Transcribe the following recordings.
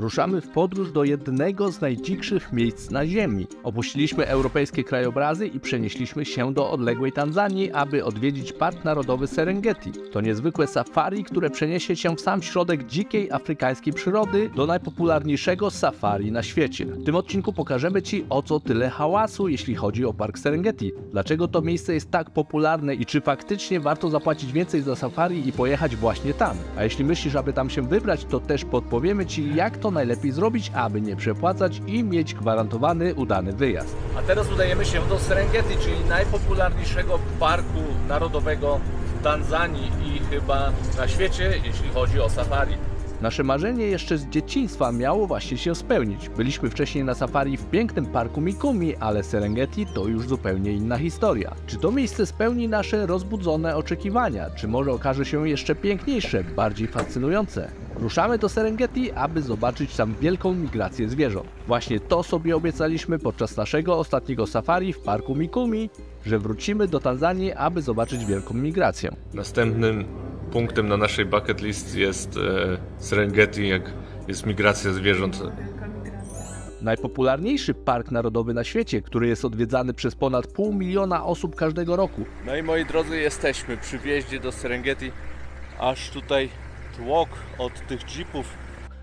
Ruszamy w podróż do jednego z najdzikszych miejsc na Ziemi. Opuściliśmy europejskie krajobrazy i przenieśliśmy się do odległej Tanzanii, aby odwiedzić Park Narodowy Serengeti. To niezwykłe safari, które przeniesie się w sam środek dzikiej afrykańskiej przyrody do najpopularniejszego safari na świecie. W tym odcinku pokażemy Ci, o co tyle hałasu, jeśli chodzi o Park Serengeti. Dlaczego to miejsce jest tak popularne i czy faktycznie warto zapłacić więcej za safari i pojechać właśnie tam? A jeśli myślisz, aby tam się wybrać, to też podpowiemy Ci, jak to najlepiej zrobić, aby nie przepłacać i mieć gwarantowany udany wyjazd. A teraz udajemy się do Serengeti, czyli najpopularniejszego parku narodowego w Tanzanii i chyba na świecie, jeśli chodzi o safari. Nasze marzenie jeszcze z dzieciństwa miało właśnie się spełnić. Byliśmy wcześniej na safari w pięknym parku Mikumi, ale Serengeti to już zupełnie inna historia. Czy to miejsce spełni nasze rozbudzone oczekiwania? Czy może okaże się jeszcze piękniejsze, bardziej fascynujące? Ruszamy do Serengeti, aby zobaczyć tam wielką migrację zwierząt. Właśnie to sobie obiecaliśmy podczas naszego ostatniego safari w parku Mikumi, że wrócimy do Tanzanii, aby zobaczyć wielką migrację. Następnym punktem na naszej bucket list jest Serengeti, jak jest migracja zwierząt. Najpopularniejszy park narodowy na świecie, który jest odwiedzany przez ponad 500 000 osób każdego roku. No i moi drodzy, jesteśmy przy wjeździe do Serengeti, aż tutaj tłok od tych jeepów.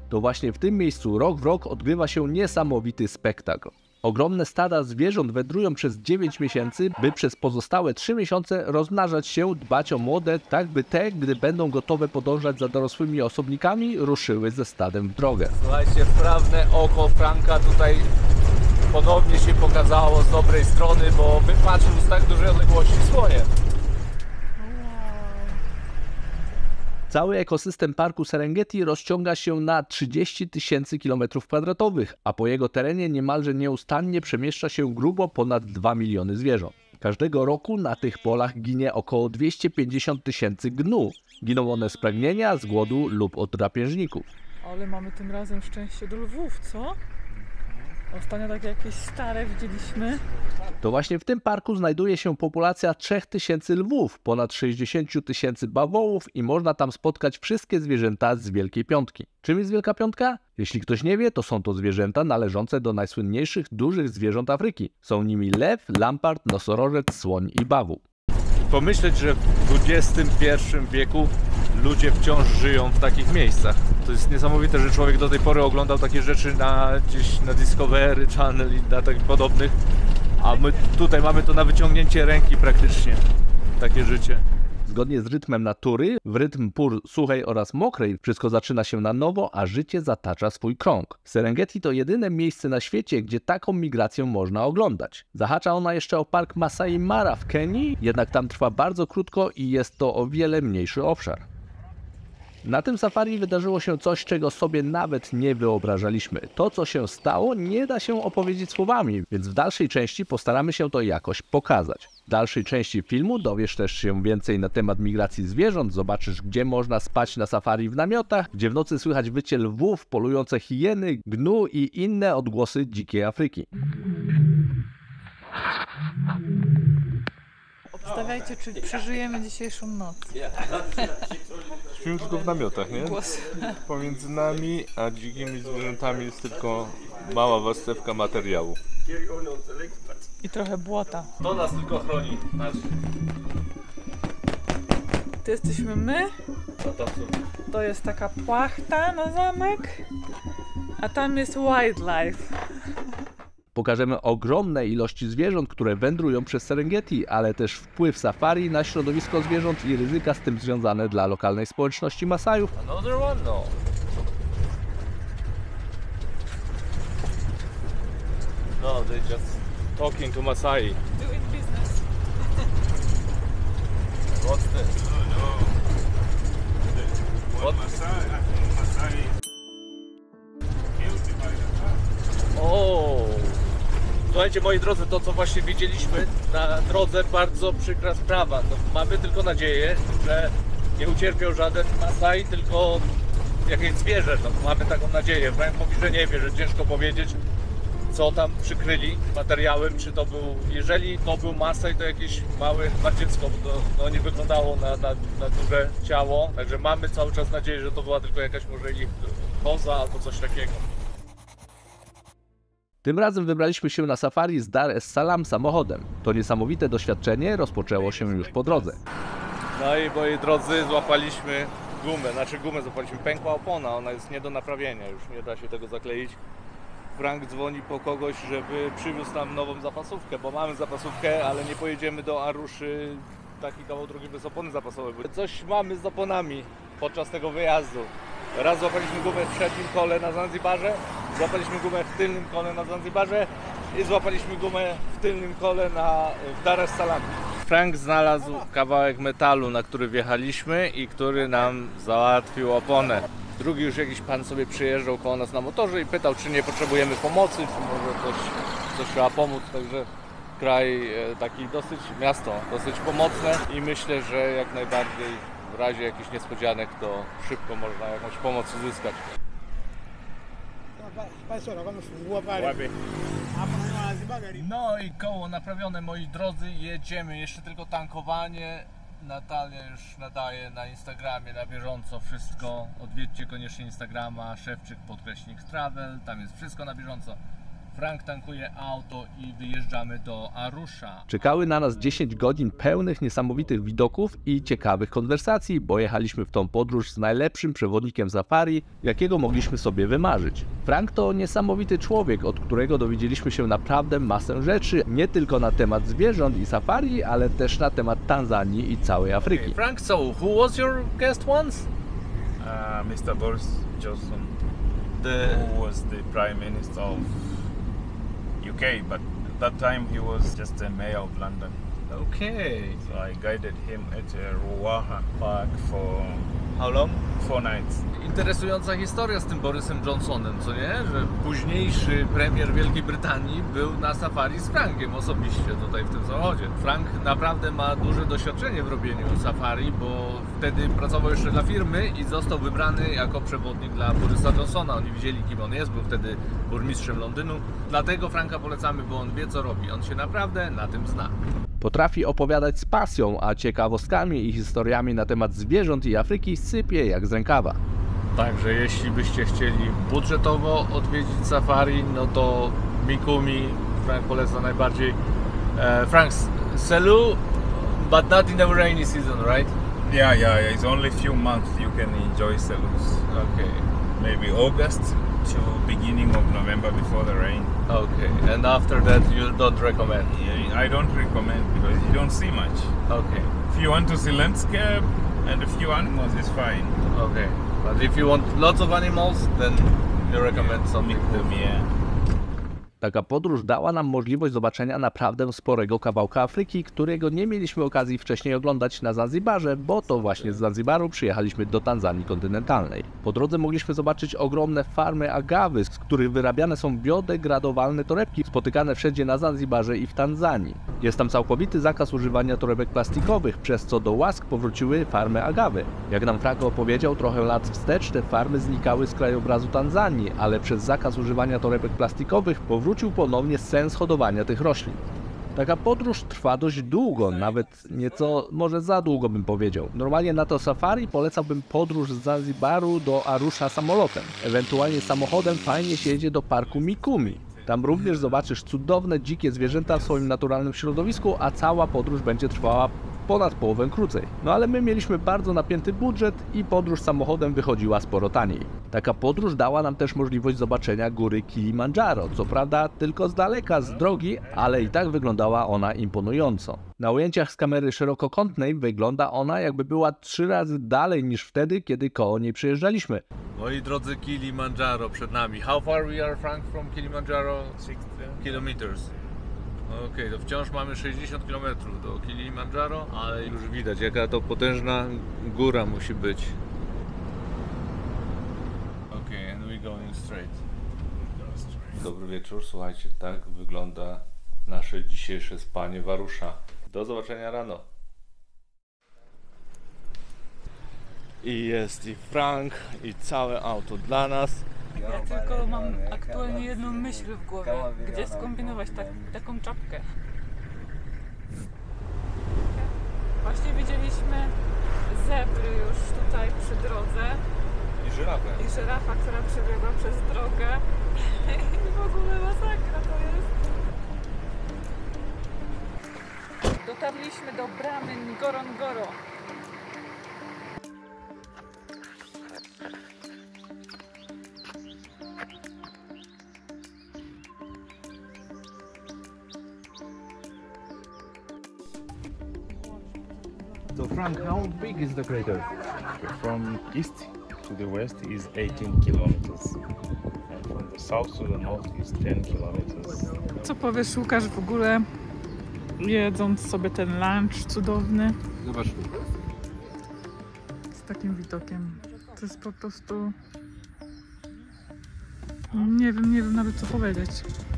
To właśnie w tym miejscu rok w rok odgrywa się niesamowity spektakl. Ogromne stada zwierząt wędrują przez 9 miesięcy, by przez pozostałe 3 miesiące rozmnażać się, dbać o młode, tak by te, gdy będą gotowe podążać za dorosłymi osobnikami, ruszyły ze stadem w drogę. Słuchajcie, wprawne oko Franka tutaj ponownie się pokazało z dobrej strony, bo wypatrzył z tak dużej odległości słonie. Cały ekosystem parku Serengeti rozciąga się na 30 000 km², a po jego terenie niemalże nieustannie przemieszcza się grubo ponad 2 miliony zwierząt. Każdego roku na tych polach ginie około 250 000 gnu. Giną one z pragnienia, z głodu lub od drapieżników. Ale mamy tym razem szczęście do lwów, co? Ostatnio takie jakieś stare widzieliśmy. To właśnie w tym parku znajduje się populacja 3000 lwów, ponad 60 000 bawołów i można tam spotkać wszystkie zwierzęta z Wielkiej Piątki. Czym jest Wielka Piątka? Jeśli ktoś nie wie, to są to zwierzęta należące do najsłynniejszych dużych zwierząt Afryki. Są nimi lew, lampart, nosorożec, słoń i bawoł. Pomyśleć, że w XXI wieku ludzie wciąż żyją w takich miejscach. To jest niesamowite, że człowiek do tej pory oglądał takie rzeczy gdzieś na Discovery Channel i na takich podobnych, a my tutaj mamy to na wyciągnięcie ręki praktycznie, takie życie. Zgodnie z rytmem natury, w rytm pór suchej oraz mokrej, wszystko zaczyna się na nowo, a życie zatacza swój krąg. Serengeti to jedyne miejsce na świecie, gdzie taką migrację można oglądać. Zahacza ona jeszcze o park Masai Mara w Kenii, jednak tam trwa bardzo krótko i jest to o wiele mniejszy obszar. Na tym safari wydarzyło się coś, czego sobie nawet nie wyobrażaliśmy. To, co się stało, nie da się opowiedzieć słowami, więc w dalszej części postaramy się to jakoś pokazać. W dalszej części filmu dowiesz też się więcej na temat migracji zwierząt, zobaczysz, gdzie można spać na safari w namiotach, gdzie w nocy słychać wycie lwów, polujące hieny, gnu i inne odgłosy dzikiej Afryki. Obstawiajcie, czy przeżyjemy dzisiejszą noc. Śpimy tylko w namiotach, nie? Pomiędzy nami a dzikimi zwierzętami jest tylko mała warstewka materiału. I trochę błota. To nas tylko chroni. To jesteśmy my. To jest taka płachta na zamek. A tam jest wildlife. Pokażemy ogromne ilości zwierząt, które wędrują przez Serengeti, ale też wpływ safari na środowisko zwierząt i ryzyka z tym związane dla lokalnej społeczności Masajów. No, they just talking to Masai. Doing business. What's this? No, no. Masai. Oh. Słuchajcie, moi drodzy, to co właśnie widzieliśmy na drodze, bardzo przykra sprawa. No, mamy tylko nadzieję, że nie ucierpiał żaden Masai, tylko jakieś zwierzę. No, mamy taką nadzieję. Frank mówi, że nie wie, że ciężko powiedzieć, co tam przykryli materiałem, czy to był, jeżeli to był Masai, to jakieś małe dziecko, bo to nie wyglądało na duże ciało. Także mamy cały czas nadzieję, że to była tylko jakaś może ich koza albo coś takiego. Tym razem wybraliśmy się na safari z Dar es Salaam samochodem. To niesamowite doświadczenie rozpoczęło się już po drodze. No i moi drodzy, złapaliśmy gumę, złapaliśmy, pękła opona, ona jest nie do naprawienia, już nie da się tego zakleić. Frank dzwoni po kogoś, żeby przywiózł nam nową zapasówkę, bo mamy zapasówkę, ale nie pojedziemy do Aruszy taki kawał drogi bez opony zapasowej. Coś mamy z oponami podczas tego wyjazdu. Raz złapaliśmy gumę w przednim kole na Zanzibarze, złapaliśmy gumę w tylnym kole na Zanzibarze i złapaliśmy gumę w tylnym kole w Dar es Salaam. Frank znalazł kawałek metalu, na który wjechaliśmy i który nam załatwił oponę. Drugi już jakiś pan sobie przyjeżdżał koło nas na motorze i pytał, czy nie potrzebujemy pomocy, czy może coś trzeba pomóc, także kraj taki dosyć, miasto dosyć pomocne i myślę, że jak najbardziej w razie jakichś niespodzianek to szybko można jakąś pomoc uzyskać. No i koło naprawione, moi drodzy, jedziemy, jeszcze tylko tankowanie. Natalia już nadaje na Instagramie na bieżąco wszystko. Odwiedźcie koniecznie Instagrama Szewczyk_Travel, tam jest wszystko na bieżąco. Frank tankuje auto i wyjeżdżamy do Arusza. Czekały na nas 10 godzin pełnych niesamowitych widoków i ciekawych konwersacji, bo jechaliśmy w tą podróż z najlepszym przewodnikiem safari, jakiego mogliśmy sobie wymarzyć. Frank to niesamowity człowiek, od którego dowiedzieliśmy się naprawdę masę rzeczy, nie tylko na temat zwierząt i safari, ale też na temat Tanzanii i całej Afryki. Okay, Frank, so who was your guest once? Mr. Boris Johnson, who was the prime minister of UK, but at that time he was just the mayor of London. Okay. So I guided him at Ruwaha Park for how long? 4 nights. Interesująca historia z tym Borysem Johnsonem, co nie? Że późniejszy premier Wielkiej Brytanii był na safari z Frankiem osobiście tutaj w tym samochodzie. Frank naprawdę ma duże doświadczenie w robieniu safari, bo wtedy pracował jeszcze dla firmy i został wybrany jako przewodnik dla Borysa Johnsona. Oni widzieli, kim on jest, był wtedy burmistrzem Londynu. Dlatego Franka polecamy, bo on wie, co robi. On się naprawdę na tym zna. Potrafi opowiadać z pasją, a ciekawostkami i historiami na temat zwierząt i Afryki sypie jak z rękawa. Także jeśli byście chcieli budżetowo odwiedzić safari, no to Mikumi Frank poleca najbardziej. Frank, Selu, but not in the rainy season, right? Yeah. It's only few months you can enjoy Selus. Okay. Maybe August to beginning of November before the rain. Okay, and after that you don't recommend? Yeah, I don't recommend because you don't see much. Okay. If you want to see landscape and a few animals, it's fine. Okay, but if you want lots of animals, then you recommend something different. Yeah. Taka podróż dała nam możliwość zobaczenia naprawdę sporego kawałka Afryki, którego nie mieliśmy okazji wcześniej oglądać na Zanzibarze, bo to właśnie z Zanzibaru przyjechaliśmy do Tanzanii kontynentalnej. Po drodze mogliśmy zobaczyć ogromne farmy agawy, z których wyrabiane są biodegradowalne torebki, spotykane wszędzie na Zanzibarze i w Tanzanii. Jest tam całkowity zakaz używania torebek plastikowych, przez co do łask powróciły farmy agawy. Jak nam Frank opowiedział, trochę lat wstecz te farmy znikały z krajobrazu Tanzanii, ale przez zakaz używania torebek plastikowych powrócił ponownie sens hodowania tych roślin. Taka podróż trwa dość długo, nawet nieco, może za długo bym powiedział. Normalnie na to safari polecałbym podróż z Zanzibaru do Arusza samolotem. Ewentualnie samochodem fajnie się jedzie do parku Mikumi. Tam również zobaczysz cudowne, dzikie zwierzęta w swoim naturalnym środowisku, a cała podróż będzie trwała ponad połowę krócej. No ale my mieliśmy bardzo napięty budżet i podróż samochodem wychodziła sporo taniej. Taka podróż dała nam też możliwość zobaczenia góry Kilimandżaro, co prawda tylko z daleka, z drogi, ale i tak wyglądała ona imponująco. Na ujęciach z kamery szerokokątnej wygląda ona, jakby była 3 razy dalej niż wtedy, kiedy koło niej przyjeżdżaliśmy. Moi drodzy, Kilimandżaro przed nami. How far we are, Frank, from Kilimandżaro? 6 kilometers. Okej, to wciąż mamy 60 km do Kilimandżaro, ale już widać, jaka to potężna góra musi być. Okej, and we going straight. Dobry wieczór, słuchajcie, tak wygląda nasze dzisiejsze spanie w Arusza. Do zobaczenia rano. I jest i Frank, i całe auto dla nas. Ja tylko mam aktualnie jedną myśl w głowie, gdzie skombinować taką czapkę. Właśnie widzieliśmy zebry już tutaj przy drodze I żyrafę. I żyrafa, która przebiegła przez drogę. I w ogóle masakra to jest. Dotarliśmy do bramy Ngorongoro. So Frank, how big is the crater? From east to the west is 18 kilometers, and from the south to the north is 10 kilometers. Co powiesz, Łukasz, w ogóle jedząc sobie ten lunch cudowny? Zobacz tu. Z takim widokiem. To jest po prostu... Nie wiem nawet co powiedzieć.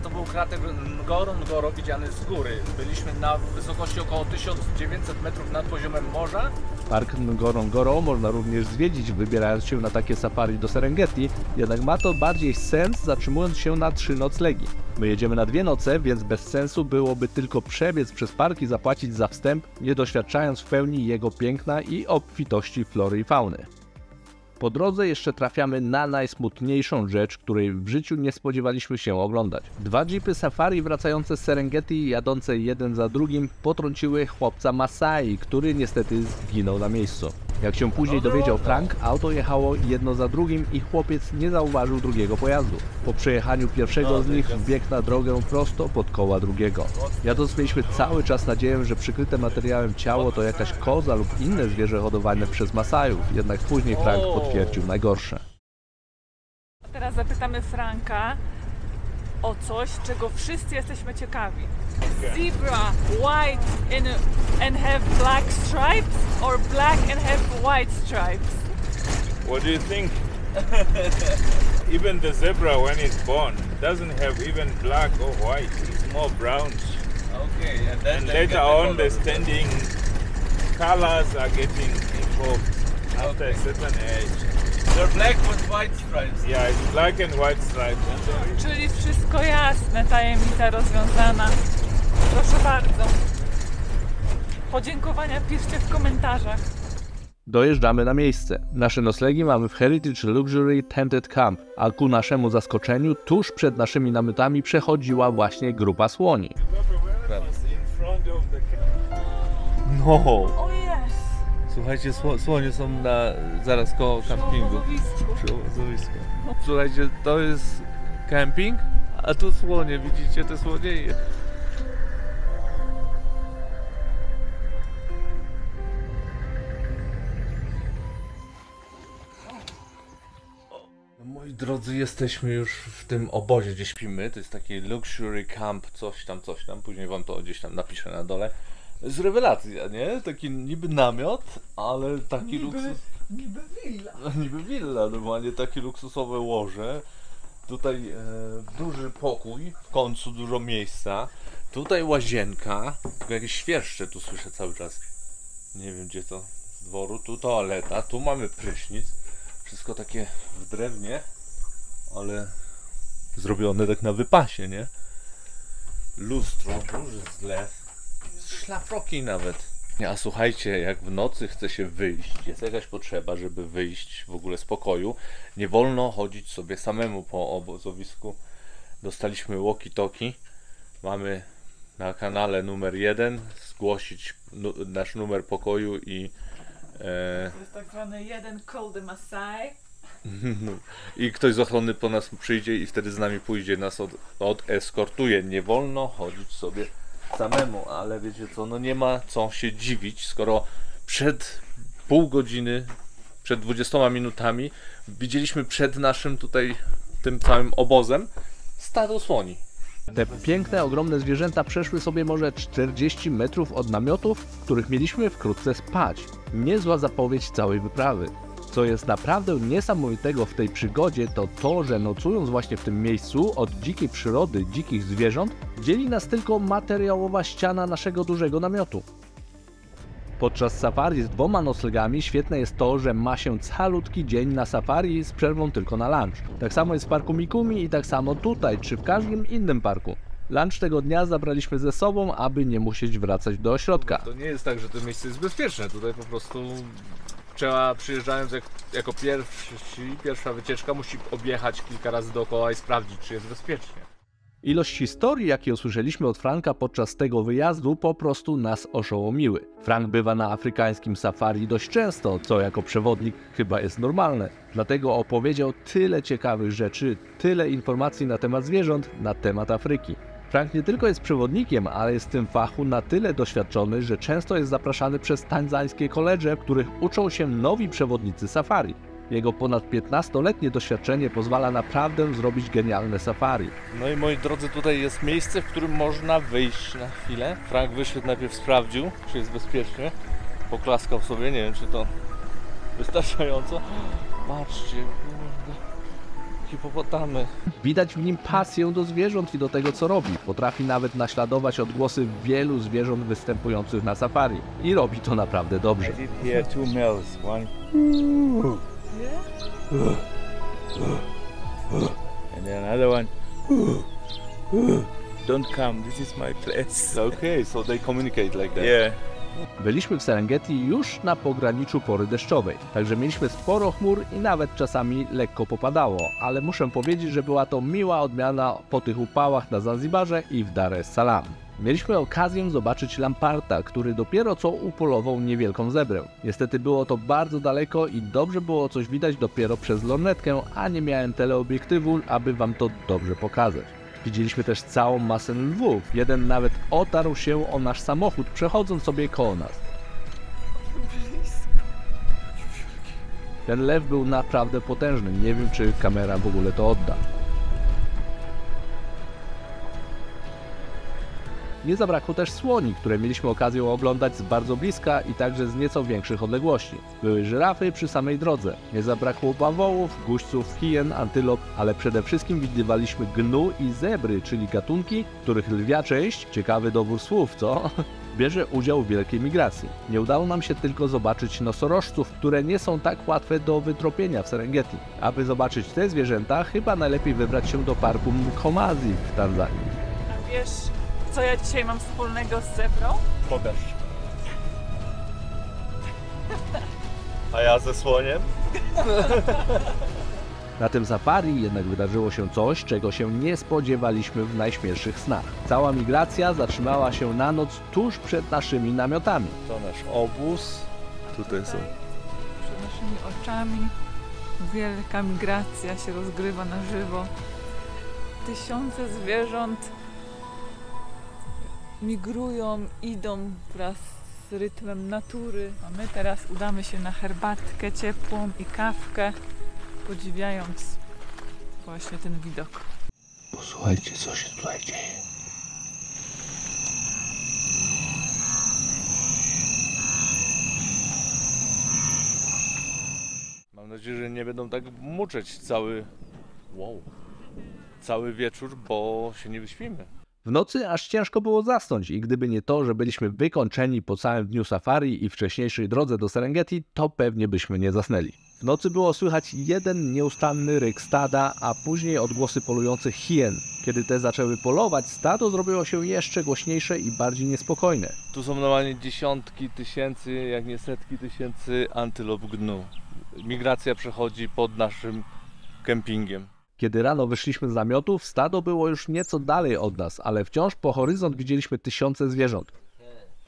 To był krater Ngorongoro widziany z góry. Byliśmy na wysokości około 1900 metrów nad poziomem morza. Park Ngorongoro można również zwiedzić, wybierając się na takie safari do Serengeti, jednak ma to bardziej sens zatrzymując się na 3 noclegi. My jedziemy na 2 noce, więc bez sensu byłoby tylko przebiec przez park i zapłacić za wstęp, nie doświadczając w pełni jego piękna i obfitości flory i fauny. Po drodze jeszcze trafiamy na najsmutniejszą rzecz, której w życiu nie spodziewaliśmy się oglądać. 2 jeepy safari wracające z Serengeti, jadące jeden za drugim, potrąciły chłopca Masai, który niestety zginął na miejscu. Jak się później dowiedział Frank, auto jechało jedno za drugim i chłopiec nie zauważył drugiego pojazdu. Po przejechaniu pierwszego z nich wbiegł na drogę prosto pod koła drugiego. Jadąc mieliśmy cały czas nadzieję, że przykryte materiałem ciało to jakaś koza lub inne zwierzę hodowane przez Masajów, jednak później Frank potwierdził najgorsze. Teraz zapytamy Franka o coś, czego wszyscy jesteśmy ciekawi. Zebra white and have black stripes, or black and have white stripes? What do you think? Even the zebra when it's born doesn't have even black or white, it's more brown. Okay, and then later on the standing colors are getting involved after a certain age. They're black with white stripes. Yeah, it's black and white stripes. Czyli wszystko jasne, tajemnica rozwiązana. Proszę bardzo. Podziękowania piszcie w komentarzach. Dojeżdżamy na miejsce. Nasze noclegi mamy w Heritage Luxury Tented Camp, a ku naszemu zaskoczeniu tuż przed naszymi namiotami przechodziła właśnie grupa słoni. No! Słuchajcie, słonie są zaraz koło kampingu. Przy obozowisku. Słuchajcie, to jest camping, a tu słonie, widzicie te słonieje. Moi drodzy, jesteśmy już w tym obozie, gdzie śpimy. To jest taki luxury camp, coś tam, później wam to gdzieś tam napiszę na dole. Z rewelacja, nie? Taki niby namiot, ale taki luksus... Niby willa, normalnie takie luksusowe łoże. Tutaj duży pokój, w końcu dużo miejsca. Tutaj łazienka, tylko jakieś świerszcze tu słyszę cały czas. Nie wiem gdzie to, z dworu. Tu toaleta, tu mamy prysznic. Wszystko takie w drewnie, ale zrobione tak na wypasie, nie? Lustro, duży zlew. Szlafroki nawet. A słuchajcie, jak w nocy chce się wyjść, jest jakaś potrzeba, żeby wyjść w ogóle z pokoju. Nie wolno chodzić sobie samemu po obozowisku. Dostaliśmy walkie-talkie. Mamy na kanale numer 1 zgłosić nasz numer pokoju i... To jest tak zwany 1 call the Masai. I ktoś z ochrony po nas przyjdzie i wtedy z nami pójdzie, nas odeskortuje. Nie wolno chodzić sobie samemu, ale wiecie co, no nie ma co się dziwić, skoro przed pół godziny, przed 20 minutami widzieliśmy przed naszym tutaj, tym całym obozem, stado słoni. Te piękne, ogromne zwierzęta przeszły sobie może 40 metrów od namiotów, w których mieliśmy wkrótce spać. Niezła zapowiedź całej wyprawy. Co jest naprawdę niesamowitego w tej przygodzie, to to, że nocując właśnie w tym miejscu od dzikiej przyrody, dzikich zwierząt, dzieli nas tylko materiałowa ściana naszego dużego namiotu. Podczas safari z 2 noclegami świetne jest to, że ma się calutki dzień na safari z przerwą tylko na lunch. Tak samo jest w parku Mikumi i tak samo tutaj, czy w każdym innym parku. Lunch tego dnia zabraliśmy ze sobą, aby nie musieć wracać do ośrodka. To nie jest tak, że to miejsce jest bezpieczne, tutaj po prostu... trzeba, przyjeżdżając jako pierwsza wycieczka, musi objechać kilka razy dookoła i sprawdzić, czy jest bezpiecznie. Ilość historii, jakie usłyszeliśmy od Franka podczas tego wyjazdu, po prostu nas oszołomiły. Frank bywa na afrykańskim safari dość często, co jako przewodnik chyba jest normalne. Dlatego opowiedział tyle ciekawych rzeczy, tyle informacji na temat zwierząt, na temat Afryki. Frank nie tylko jest przewodnikiem, ale jest w tym fachu na tyle doświadczony, że często jest zapraszany przez tanzańskie koledże, w których uczą się nowi przewodnicy safari. Jego ponad 15-letnie doświadczenie pozwala naprawdę zrobić genialne safari. No i moi drodzy, tutaj jest miejsce, w którym można wyjść na chwilę. Frank wyszedł, najpierw sprawdził, czy jest bezpiecznie. Poklaskał sobie, nie wiem, czy to wystarczająco. Patrzcie, hipopotamy. Widać w nim pasję do zwierząt i do tego, co robi. Potrafi nawet naśladować odgłosy wielu zwierząt występujących na safari. I robi to naprawdę dobrze. And then another one. Don't come, this is my place. Okay, so they communicate like that. Yeah. Byliśmy w Serengeti już na pograniczu pory deszczowej, także mieliśmy sporo chmur i nawet czasami lekko popadało, ale muszę powiedzieć, że była to miła odmiana po tych upałach na Zanzibarze i w Dar es Salaam. Mieliśmy okazję zobaczyć lamparta, który dopiero co upolował niewielką zebrę. Niestety było to bardzo daleko i dobrze było coś widać dopiero przez lornetkę, a nie miałem teleobiektywu, aby wam to dobrze pokazać. Widzieliśmy też całą masę lwów. Jeden nawet otarł się o nasz samochód, przechodząc sobie koło nas. Ten lew był naprawdę potężny. Nie wiem, czy kamera w ogóle to odda. Nie zabrakło też słoni, które mieliśmy okazję oglądać z bardzo bliska i także z nieco większych odległości. Były żyrafy przy samej drodze. Nie zabrakło bawołów, guźców, hien, antylop, ale przede wszystkim widywaliśmy gnu i zebry, czyli gatunki, których lwia część, ciekawy dobór słów, co? Bierze udział w wielkiej migracji. Nie udało nam się tylko zobaczyć nosorożców, które nie są tak łatwe do wytropienia w Serengeti. Aby zobaczyć te zwierzęta, chyba najlepiej wybrać się do parku Mkomazi w Tanzanii. Wiesz, co ja dzisiaj mam wspólnego z zebrą? Pokaż. A ja ze słoniem? Na tym safari jednak wydarzyło się coś, czego się nie spodziewaliśmy w najśmielszych snach. Cała migracja zatrzymała się na noc tuż przed naszymi namiotami. To nasz obóz. Tutaj są. Przed naszymi oczami wielka migracja się rozgrywa na żywo. Tysiące zwierząt migrują, idą wraz z rytmem natury. A my teraz udamy się na herbatkę ciepłą i kawkę, podziwiając właśnie ten widok. Posłuchajcie, co się tutaj dzieje. Mam nadzieję, że nie będą tak muczeć cały wieczór, bo się nie wyśpimy. W nocy aż ciężko było zasnąć i gdyby nie to, że byliśmy wykończeni po całym dniu safari i wcześniejszej drodze do Serengeti, to pewnie byśmy nie zasnęli. W nocy było słychać jeden nieustanny ryk stada, a później odgłosy polujących hien. Kiedy te zaczęły polować, stado zrobiło się jeszcze głośniejsze i bardziej niespokojne. Tu są normalnie dziesiątki tysięcy, jak nie setki tysięcy antylop gnu. Migracja przechodzi pod naszym kempingiem. Kiedy rano wyszliśmy z namiotów, stado było już nieco dalej od nas, ale wciąż po horyzont widzieliśmy tysiące zwierząt.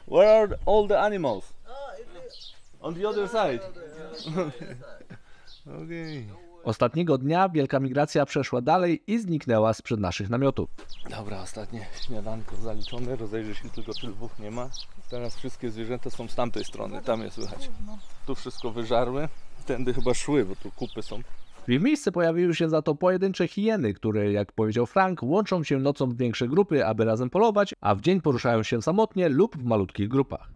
Where are all the animals? On the other side. Okay. Ostatniego dnia wielka migracja przeszła dalej i zniknęła sprzed naszych namiotów. Dobra, ostatnie śniadanko zaliczone, rozejrzę się tylko, czy lwów nie ma. Teraz wszystkie zwierzęta są z tamtej strony, tam je słychać. Tu wszystko wyżarły, tędy chyba szły, bo tu kupy są. W miejscu pojawiły się za to pojedyncze hieny, które, jak powiedział Frank, łączą się nocą w większe grupy, aby razem polować, a w dzień poruszają się samotnie lub w malutkich grupach.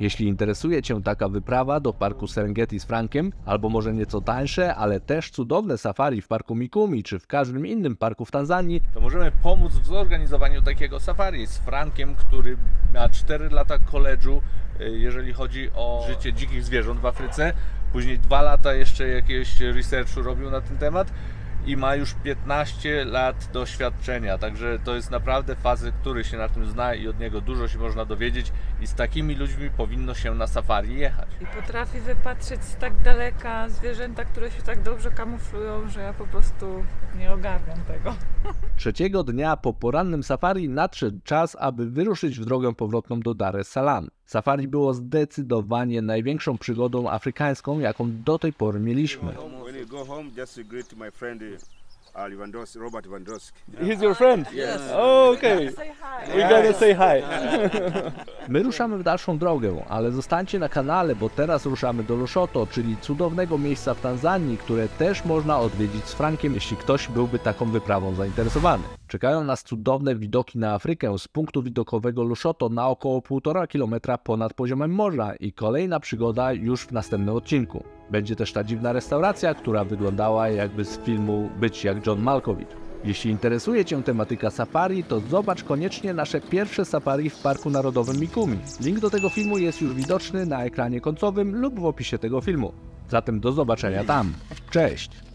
Jeśli interesuje cię taka wyprawa do parku Serengeti z Frankiem, albo może nieco tańsze, ale też cudowne safari w parku Mikumi czy w każdym innym parku w Tanzanii, to możemy pomóc w zorganizowaniu takiego safari z Frankiem, który ma 4 lata koledżu, jeżeli chodzi o życie dzikich zwierząt w Afryce. Później 2 lata jeszcze jakiegoś researchu robił na ten temat i ma już 15 lat doświadczenia, także to jest naprawdę fazy, który się na tym zna i od niego dużo się można dowiedzieć i z takimi ludźmi powinno się na safari jechać. I potrafi wypatrzeć z tak daleka zwierzęta, które się tak dobrze kamuflują, że ja po prostu nie ogarniam tego. Trzeciego dnia po porannym safari nadszedł czas, aby wyruszyć w drogę powrotną do Dar es Salaam. Safari było zdecydowanie największą przygodą afrykańską, jaką do tej pory mieliśmy. Go home, just to greet my friend Robert Lewandowski. He's your friend? Yes. Oh, okay. We gotta say hi. My ruszamy w dalszą drogę, ale zostańcie na kanale, bo teraz ruszamy do Lushoto, czyli cudownego miejsca w Tanzanii, które też można odwiedzić z Frankiem, jeśli ktoś byłby taką wyprawą zainteresowany. Czekają nas cudowne widoki na Afrykę z punktu widokowego Lushoto na około 1,5 km ponad poziomem morza i kolejna przygoda już w następnym odcinku. Będzie też ta dziwna restauracja, która wyglądała jakby z filmu Być jak John Malkovich. Jeśli interesuje Cię tematyka safari, to zobacz koniecznie nasze pierwsze safari w Parku Narodowym Mikumi. Link do tego filmu jest już widoczny na ekranie końcowym lub w opisie tego filmu. Zatem do zobaczenia tam. Cześć!